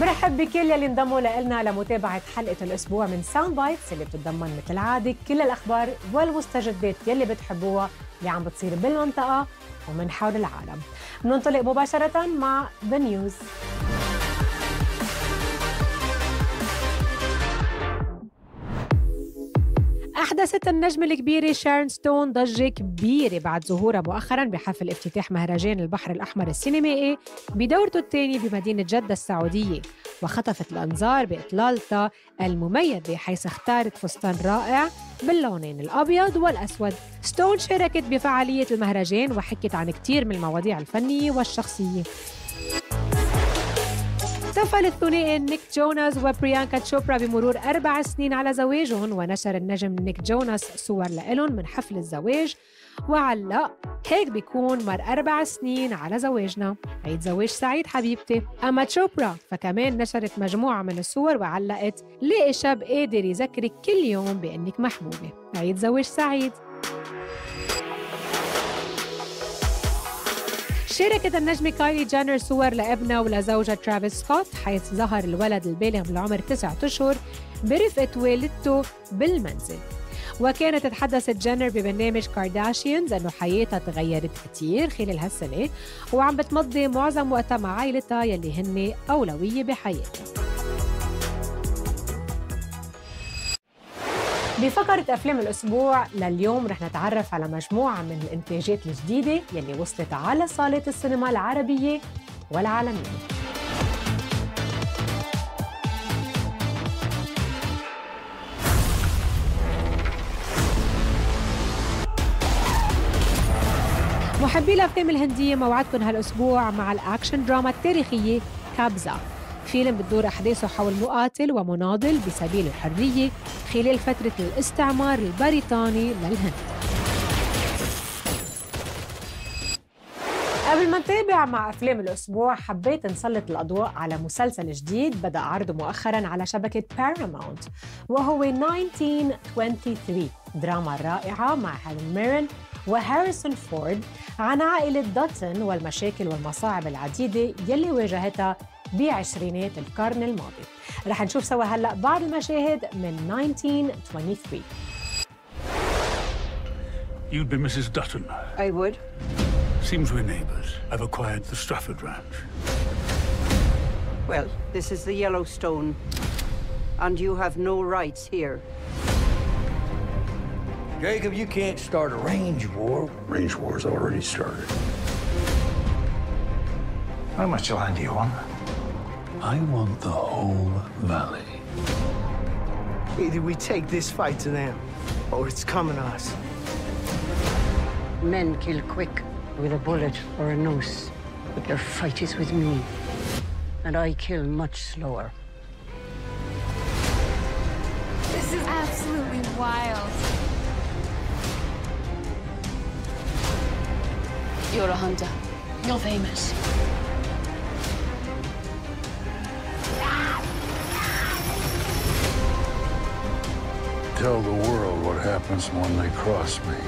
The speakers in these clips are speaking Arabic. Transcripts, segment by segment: برحب بكل يلي انضموا لنا لمتابعة حلقة الأسبوع من ساوند بايتس اللي بتتضمن مثل العادة كل الأخبار والمستجدات يلي بتحبوها اللي عم بتصير بالمنطقة ومن حول العالم. بننطلق مباشرة مع ذا نيوز. أحدثت النجمة الكبيرة شارون ستون ضجة كبيرة بعد ظهورها مؤخراً بحفل افتتاح مهرجان البحر الأحمر السينمائي بدورته الثاني بمدينة جدة السعودية، وخطفت الأنظار بإطلالتها المميزة حيث اختارت فستان رائع باللونين الأبيض والأسود. ستون شاركت بفعالية المهرجان وحكت عن كتير من المواضيع الفنية والشخصية. احتفل الثنائي نيك جوناس وبريانكا تشوبرا بمرور 4 سنين على زواجهم، ونشر النجم نيك جوناس صور لإلهم من حفل الزواج وعلق: هيك بيكون مر 4 سنين على زواجنا، عيد زواج سعيد حبيبتي. أما تشوبرا فكمان نشرت مجموعة من الصور وعلقت: لقي شاب قادر يذكرك كل يوم بأنك محبوبة، عيد زواج سعيد. شاركت النجمة كايلي جينر صور لابنها ولزوجها ترافيس سكوت، حيث ظهر الولد البالغ من العمر 9 أشهر برفقة والدته بالمنزل. وكانت تحدثت جينر ببرنامج كارداشيانز أنه حياتها تغيرت كتير خلال هالسنة وعم بتمضي معظم وقتها مع عائلتها يلي هن أولوية بحياتها. بفقرة أفلام الأسبوع لليوم رح نتعرف على مجموعة من الإنتاجات الجديدة يلي وصلت على صالات السينما العربية والعالمية. محبي الأفلام الهندية موعدكم هالأسبوع مع الأكشن دراما التاريخية كابزا، فيلم بتدور أحداثه حول مقاتل ومناضل بسبيل الحرية خلال فترة الاستعمار البريطاني للهند. قبل ما نتابع مع أفلام الأسبوع حبيت نسلط الأضواء على مسلسل جديد بدأ عرضه مؤخراً على شبكة باراماونت، وهو 1923، دراما رائعة مع هيلين ميرن وهاريسون فورد عن عائلة داتن والمشاكل والمصاعب العديدة يلي واجهتها بعشرينات القرن الماضي. رح نشوف سوا هلأ بعض المشاهد من 1923. You'd be Mrs. Dutton. I would. Seems we're neighbors. I've acquired the Strafford Ranch. Well, this is the Yellowstone, and you have no rights here. Jacob, you can't start a range war. Range war's already started. How much land do you want? I want the whole valley. Either we take this fight to them, or it's coming to us. Men kill quick with a bullet or a noose, but their fight is with me, and I kill much slower. This is absolutely wild. You're a hunter. You're famous. Tell the world what happens when they cross me.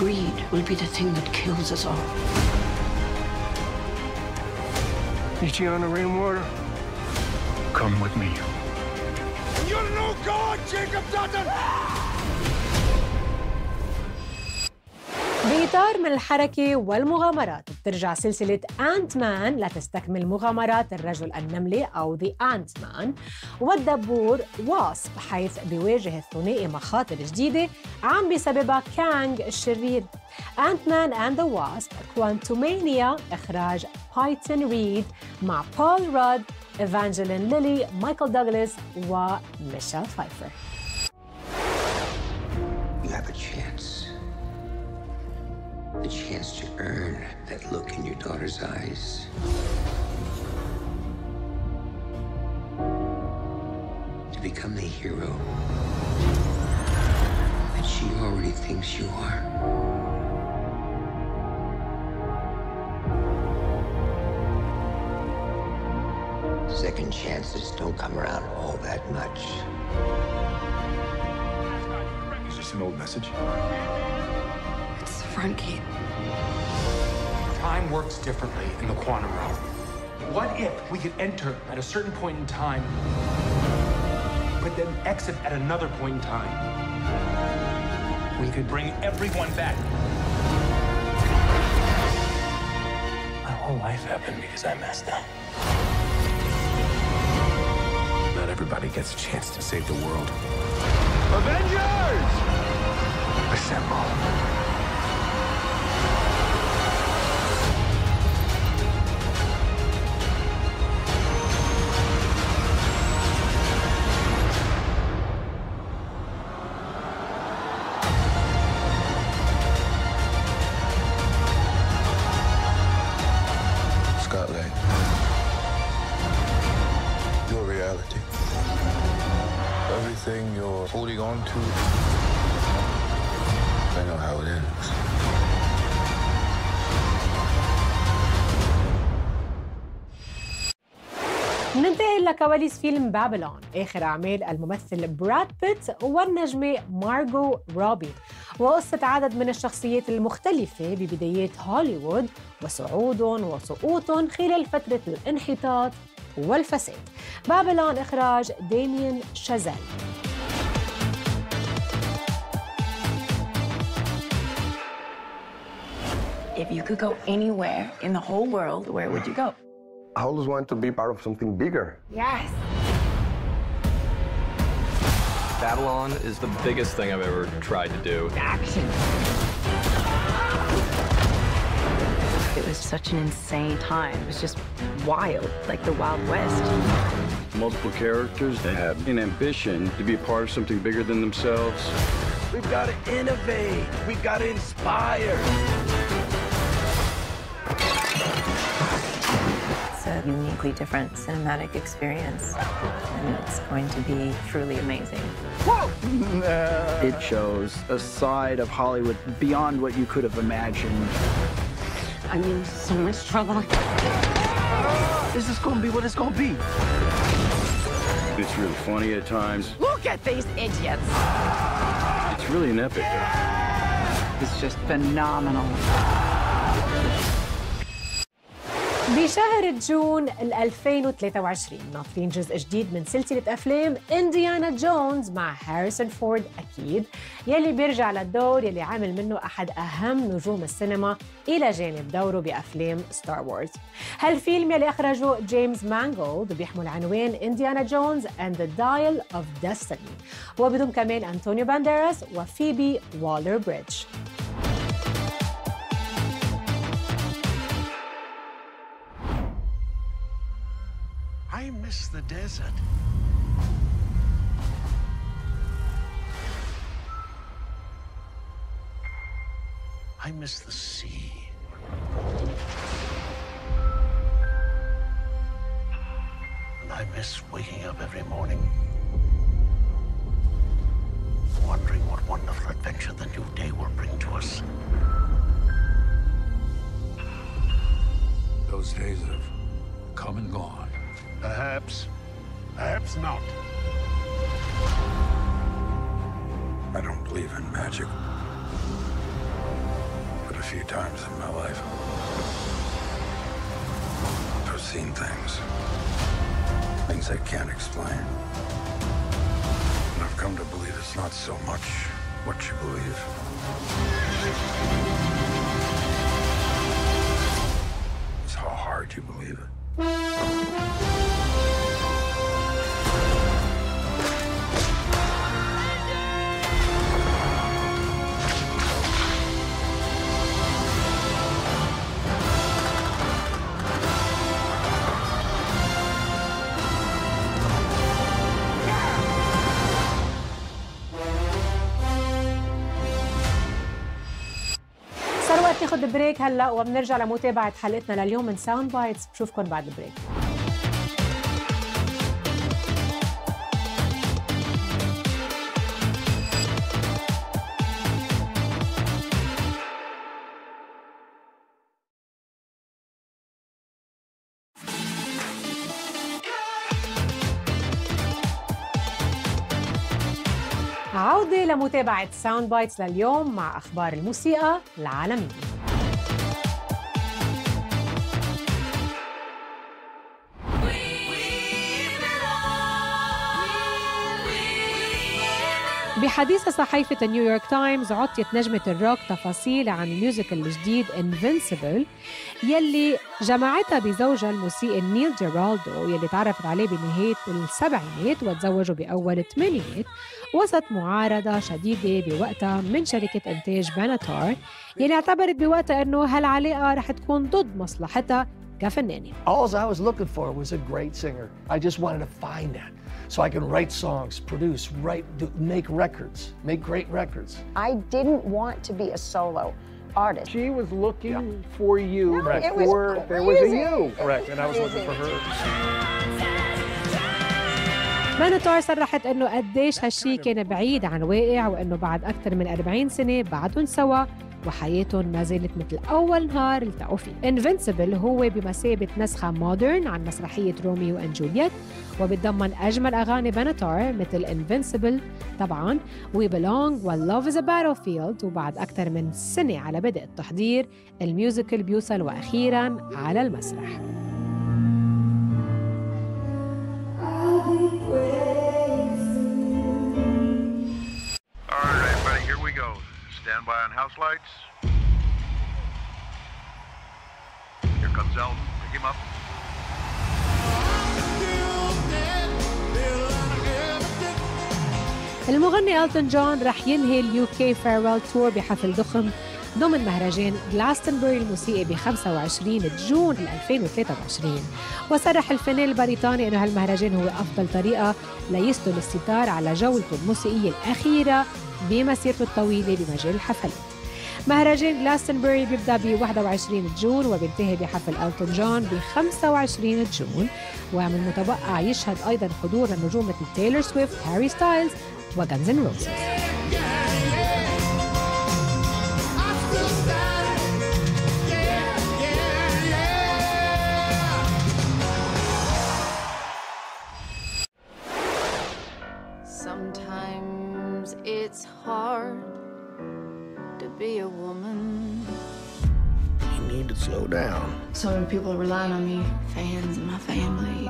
Greed will be the thing that kills us all. Meet you on the rainwater? Come with me. You're no god, Jacob Dutton! بإطار من الحركة والمغامرات بترجع سلسلة أنت مان لتستكمل مغامرات الرجل النملة أو ذا أنت مان والدبور واسب، حيث بيواجه الثنائي مخاطر جديدة عم بسببها كانغ الشرير. أنت مان أند ذا واسب كوانتومانيا، إخراج بايتن ريد مع بول رود، إيفانجلين ليلي، مايكل دوغلاس وميشيل فايفر. The chance to earn that look in your daughter's eyes. To become the hero that she already thinks you are. Second chances don't come around all that much. Is this an old message? Frankie. Time works differently in the quantum realm. What if we could enter at a certain point in time, but then exit at another point in time? We could bring everyone back. My whole life happened because I messed up. Not everybody gets a chance to save the world. Avengers! Assemble. Everything you're holding on to, I know how it ends. ننتقل إلى كواليس فيلم بابلون، آخر أعمال الممثل براد بيت والنجمة مارغو روبي، وقصة عدد من الشخصيات المختلفة ببدايات هوليوود وصعودهم وسقوطهم خلال فترة الانحطاط والفساد. بابلون إخراج داميان شازيل. If you could go anywhere in the whole world, where would you go? I always wanted to be part of something bigger. Yes. Babylon is the biggest thing I've ever tried to do. Action. It was such an insane time. It was just wild, like the Wild West. Multiple characters that have an ambition to be a part of something bigger than themselves. We've got to innovate. We've got to inspire. It's a uniquely different cinematic experience, and it's going to be truly amazing. Whoa! It shows a side of Hollywood beyond what you could have imagined. I'm in so much trouble. Is this gonna be what it's gonna be? It's really funny at times. Look at these idiots! It's really an epic. Yeah! It's just phenomenal. بشهر جون 2023 ناطرين جزء جديد من سلسلة أفلام إنديانا جونز مع هاريسون فورد أكيد، يلي بيرجع للدور يلي عامل منه أحد أهم نجوم السينما إلى جانب دوره بأفلام ستار وورز. هالفيلم يلي أخرجه جيمس مانجولد بيحمل عنوان إنديانا جونز and the Dial of Destiny، وبضم كمان أنطونيو بانديراس وفيبي والر بريدج. I miss the desert. I miss the sea. And I miss waking up every morning, wondering what wonderful adventure the new day will bring to us. Those days have come and gone. Perhaps. Perhaps not. I don't believe in magic. But a few times in my life, I've seen things. Things I can't explain. And I've come to believe it's not so much what you believe. It's how hard you believe it. ناخد بريك هلا وبنرجع لمتابعة حلقتنا لليوم من ساوند بايتس. بشوفكن بعد البريك. عودة لمتابعة ساوند بايتس لليوم مع أخبار الموسيقى العالمية. بحديثة صحيفة نيويورك تايمز عطيت نجمة الروك تفاصيل عن الميوزيكال الجديد Invisible يلي جمعتها بزوجها الموسيقي نيل جيرالدو يلي تعرفت عليه بنهاية السبعينات وتزوجوا بأول الثمانينات وسط معارضة شديدة بوقتها من شركة إنتاج باناتار يلي اعتبرت بوقتها أنه هالعلاقة رح تكون ضد مصلحتها كفنانة. All I was looking for was a great singer. I just wanted to find that. So I can write songs, produce, write, make records, make great records. I didn't want to be a solo artist. She was looking for you before there was a you. Correct, and I was looking for her. ماناتار صرحت إنه قديش هالشي كان بعيد عن واقع وإنه بعد أكثر من 40 سنة بعدهم سوا وحياتهم ما زالت مثل أول نهار التقوا فيه. Invincible هو بمثابة نسخة مودرن عن مسرحية روميو أند جولييت وبتضمن أجمل أغاني باناتار مثل Invincible طبعاً وBelong وLove is a Battlefield. وبعد أكثر من سنة على بدء التحضير الميوزيكال بيوصل وأخيراً على المسرح. Stand by on house lights. Here comes Elton. Pick him up. المغني ألتون جون رح ينهي اليوكي فيرول تور بحفل ضخم ضمن مهرجان جلاستنبري الموسيقي ب 25 جون 2023. وصرح الفنان البريطاني أنه هالمهرجان هو أفضل طريقة ليسلو الستار على جولته الموسيقية الأخيرة بمسيرته الطويلة بمجال الحفلات. مهرجان جلاستنبري بيبدأ ب 21 جون وبينتهي بحفل ألتون جون ب 25 جون، ومن المتوقع يشهد أيضا حضور لنجوم مثل تايلور سويفت، هاري ستايلز وغانز إن روزز. It's hard to be a woman. I need to slow down. So many people relying on me, fans and my family.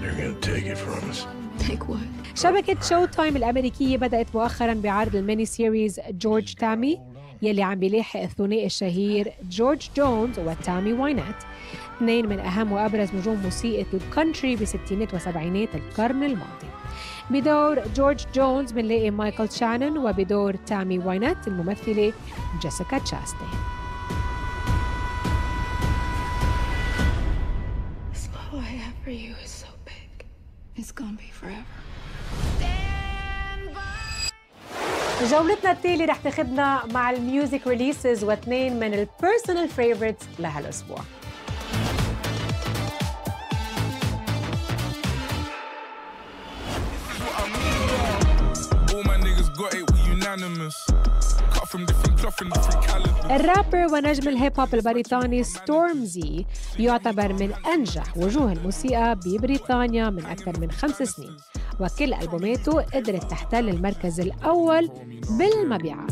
They're gonna take it from us. Take what? شبكة شو تايم الأمريكية بدأت مؤخراً بعرض الميني سيريز جورج تامي يلي عم بيلاحق الثنائي الشهير جورج جونز وتامي واينات، اثنين من أهم وأبرز نجوم موسيقى الكونتري بستينات وسبعينات القرن الماضي. بدور جورج جونز بنلاقي مايكل شانون وبدور تامي واينات الممثلة جيسيكا تشاستين. جولتنا التالي رح تاخدنا مع الميوزك ريليسز واثنين من البيرسونال فيفوريتس لهالاسبوع. الرابر ونجم الهيب هوب البريطاني ستورمزي يعتبر من أنجح وجوه الموسيقى ببريطانيا من أكثر من 5 سنين، وكل ألبوماته قدرت تحتل المركز الأول بالمبيعات.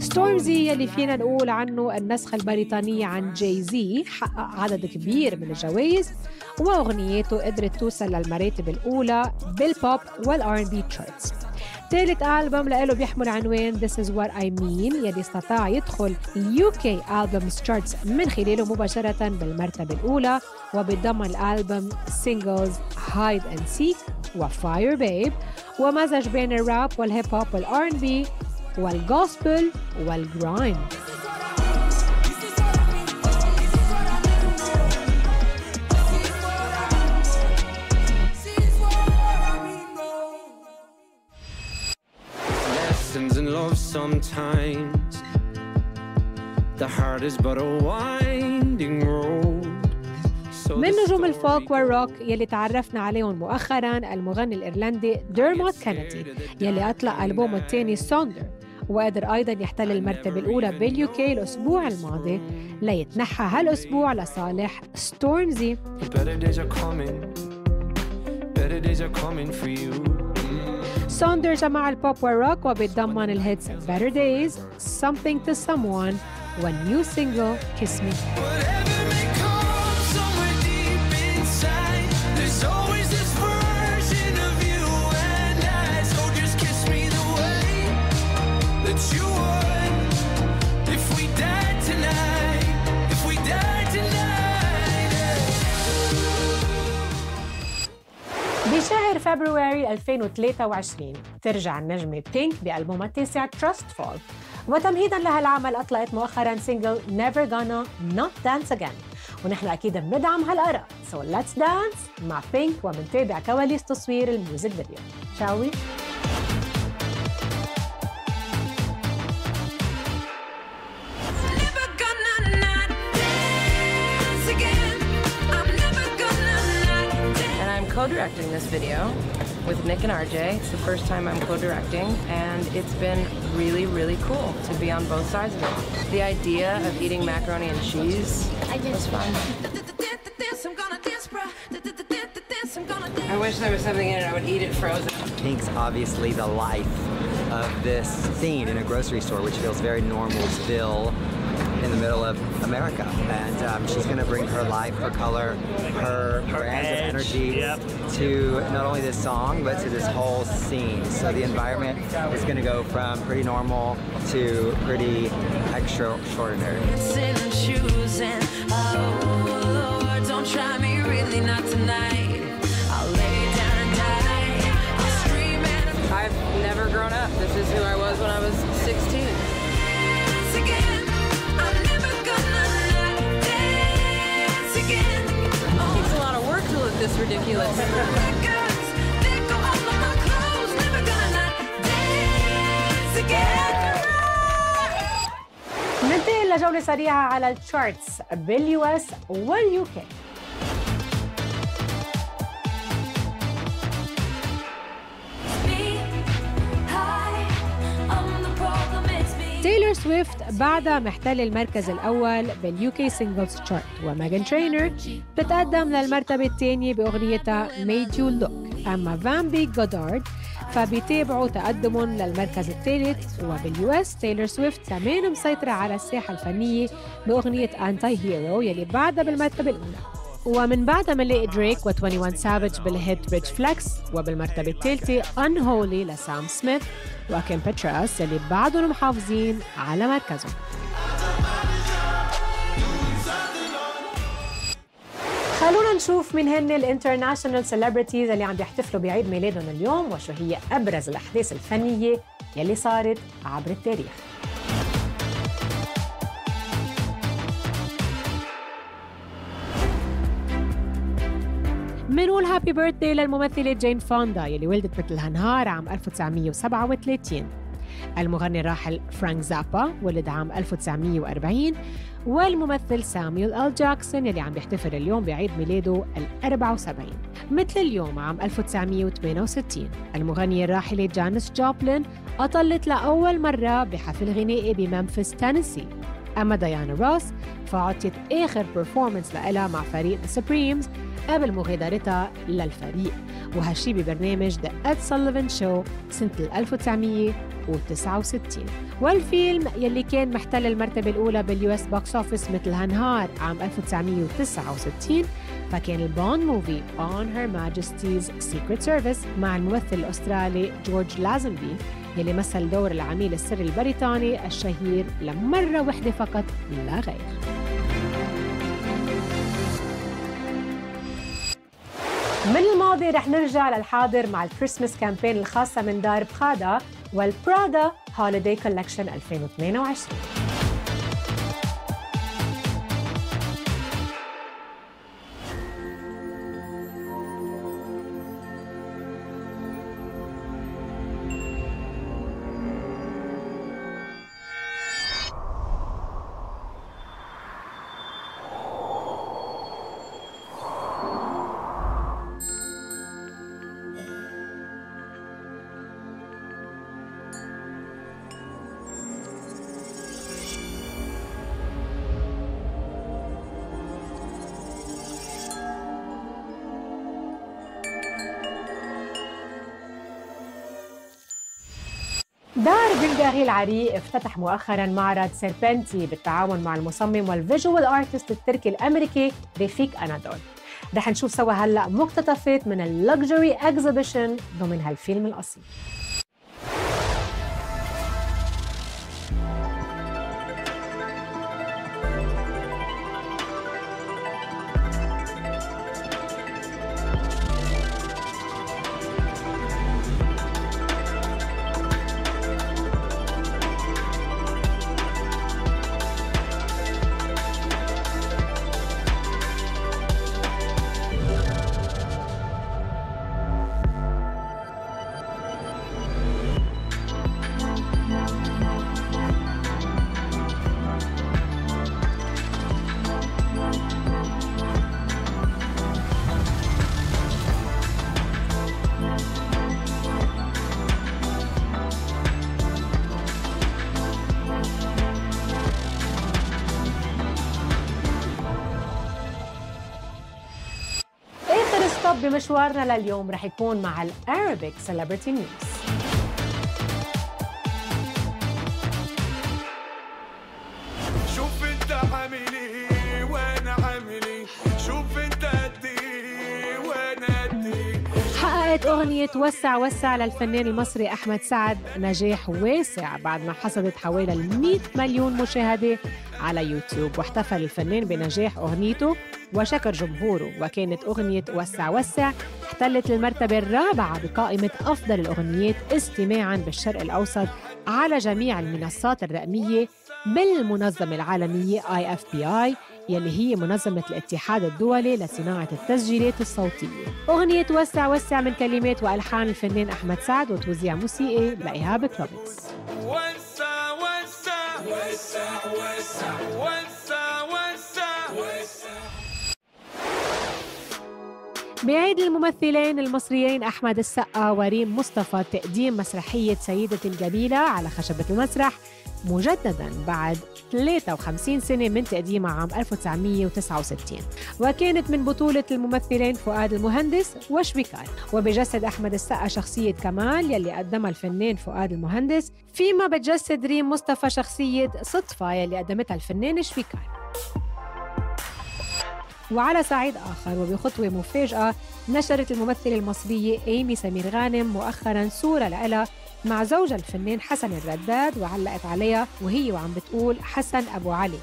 ستورمزي يلي فينا نقول عنه النسخة البريطانية عن جاي زي حقق عدد كبير من الجوائز وأغنياته قدرت توصل للمراتب الأولى بالبوب والR&B تشارتس. ثالث ألبوم لإله بيحمل عنوان This is what I mean يلي استطاع يدخل UK Albums Charts من خلاله مباشرة بالمرتبة الأولى، وبيتضمن الألبوم Singles Hide and Seek وFire Babe ومزج بين الراب والهيب هوب والR&B والجوسبل والجرايم. Lessons in love sometimes the heart is but a winding road. من نجوم الفوك والروك يلي تعرفنا عليهم مؤخراً المغني الإيرلندي ديرموت كينيدي يلي أطلق ألبومه الثاني سوندر وقدر أيضاً يحتل المرتبة الأولى باليوكي الأسبوع الماضي ليتنحى هالأسبوع لصالح ستورمزي. سوندر جمع البوب والروك وبيتضمن الهيتس Better Days, Something to Someone, والنيو سينجل Kiss Me. بشهر فبراير 2023 ترجع النجمة بينك بألبومها التاسع Trust Fall، وتمهيداً لهالعمل أطلقت مؤخراً سينجل Never Gonna Not Dance Again، ونحن أكيد بندعم هالآراء. So let's dance مع بينك ومنتابع كواليس تصوير الميوزك فيديو. Shall we؟ Co-directing this video with Nick and RJ. It's the first time I'm co-directing, and it's been really, really cool to be on both sides of it. The idea of eating macaroni and cheese was fun. I wish there was something in it I would eat it frozen. Pink's obviously the life of this scene in a grocery store, which feels very normal still in the middle of America, and she's going to bring her life, her color, her energy to not only this song but to this whole scene. So the environment is going to go from pretty normal to pretty extraordinary. I've never grown up. This is who I was when I was 16. It's ridiculous. ننتقل لجولة سريعة على التشارتس باليو.اس واليو.كي. تايلور سويفت بعدها محتل المركز الأول باليوكي سينجلز تشارت، وميغان ترينر بتقدم للمرتبة الثانية بأغنيتها Made You Look. أما فان بيك جودارد فبيتابعوا تقدم للمركز الثالث، وباليو اس تايلور سويفت كمان مسيطرة على الساحة الفنية بأغنية أنتي هيرو يلي بعدها بالمرتبة الأولى. ومن بعدها منلاقي دريك و 21 سافج بالهيت ريتش فلكس، وبالمرتبة الثالثة أنهولي لسام سميث وكيم باتراس اللي بعدهم محافظين على مركزهم. خلونا نشوف من هن الانترناشونال سيلبرتيز اللي عم بيحتفلوا بعيد ميلادهم اليوم، وشو هي أبرز الأحداث الفنية يلي صارت عبر التاريخ. منقول هابي بيرثدي للممثلة جين فوندا يلي ولدت مثل هالنهار عام 1937. المغني الراحل فرانك زابا ولد عام 1940، والممثل سامويل ال جاكسون يلي عم بيحتفل اليوم بعيد ميلاده ال74. مثل اليوم عام 1968 المغنية الراحلة جانيس جوبلين أطلت لأول مرة بحفل غنائي بممفيس تينيسي. أما ديانا روس فعطيت آخر برفورمنس لها مع فريق السبريمز قبل مغادرتها للفريق، وهالشي ببرنامج The Ed Sullivan Show سنة 1969. والفيلم يلي كان محتل المرتبة الأولى باليو اس بوكس أوفيس مثل هالنهار عام 1969 فكان البوند موفي On Her Majesty's Secret Service مع الممثل الأسترالي جورج لازنبي يلي مثل دور العميل السري البريطاني الشهير لمرة واحدة فقط لا غير. من الماضي رح نرجع للحاضر مع الكريسماس كامبين الخاصة من دار بخادا والبرادا هوليداي كولكشن 2022. البلغاري العريق افتتح مؤخراً معرض سيربنتي بالتعاون مع المصمم والفيجوال آرتست التركي الأمريكي رفيق أنادول. رح نشوف سوا هلأ مقتطفات من اللوكجري اكزيبيشن ضمن هالفيلم الأصيل. مشوارنا لليوم رح يكون مع الأرابيك سيلبرتي نيوز. شوف انت عامل ايه وانا عامل ايه، شوف انت قد ايه وانا قد ايه. حققت أغنية وسع وسع للفنان المصري أحمد سعد نجاح واسع بعد ما حصدت حوالي 100 مليون مشاهدة على يوتيوب، واحتفل الفنان بنجاح أغنيته وشكر جمهوره، وكانت أغنية وسع وسع احتلت المرتبة الرابعة بقائمة أفضل الأغنيات استماعاً بالشرق الأوسط على جميع المنصات الرقمية بالمنظمة العالمية IFPI يلي هي منظمة الاتحاد الدولي لصناعة التسجيلات الصوتية. أغنية وسع وسع من كلمات وألحان الفنان أحمد سعد وتوزيع موسيقي لإيهاب كلوبكس. وسع وسع وسع وسع وسع وسع. بيعيد الممثلين المصريين أحمد السقا وريم مصطفى تقديم مسرحية سيدة الجميلة على خشبة المسرح مجدداً بعد 53 سنة من تقديمها عام 1969، وكانت من بطولة الممثلين فؤاد المهندس وشويكار. وبجسد أحمد السقا شخصية كمال يلي قدمها الفنان فؤاد المهندس، فيما بتجسد ريم مصطفى شخصية صدفة يلي قدمتها الفنان شويكار. وعلى صعيد آخر وبخطوة مفاجأة، نشرت الممثلة المصرية إيمي سمير غانم مؤخراً صورة لها مع زوجها الفنان حسن الرداد وعلقت عليها وهي وعم بتقول حسن أبو علي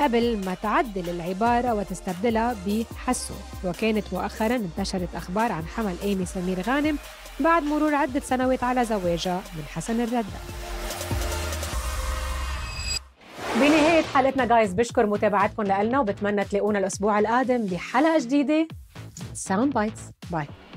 قبل ما تعدل العبارة وتستبدلها بحسن. وكانت مؤخراً انتشرت أخبار عن حمل إيمي سمير غانم بعد مرور عدة سنوات على زواجها من حسن الرداد. بنهاية حلقتنا جايز بشكر متابعتكم لنا، وبتمنى تلاقونا الأسبوع القادم بحلقة جديدة. ساوند بايتس. باي.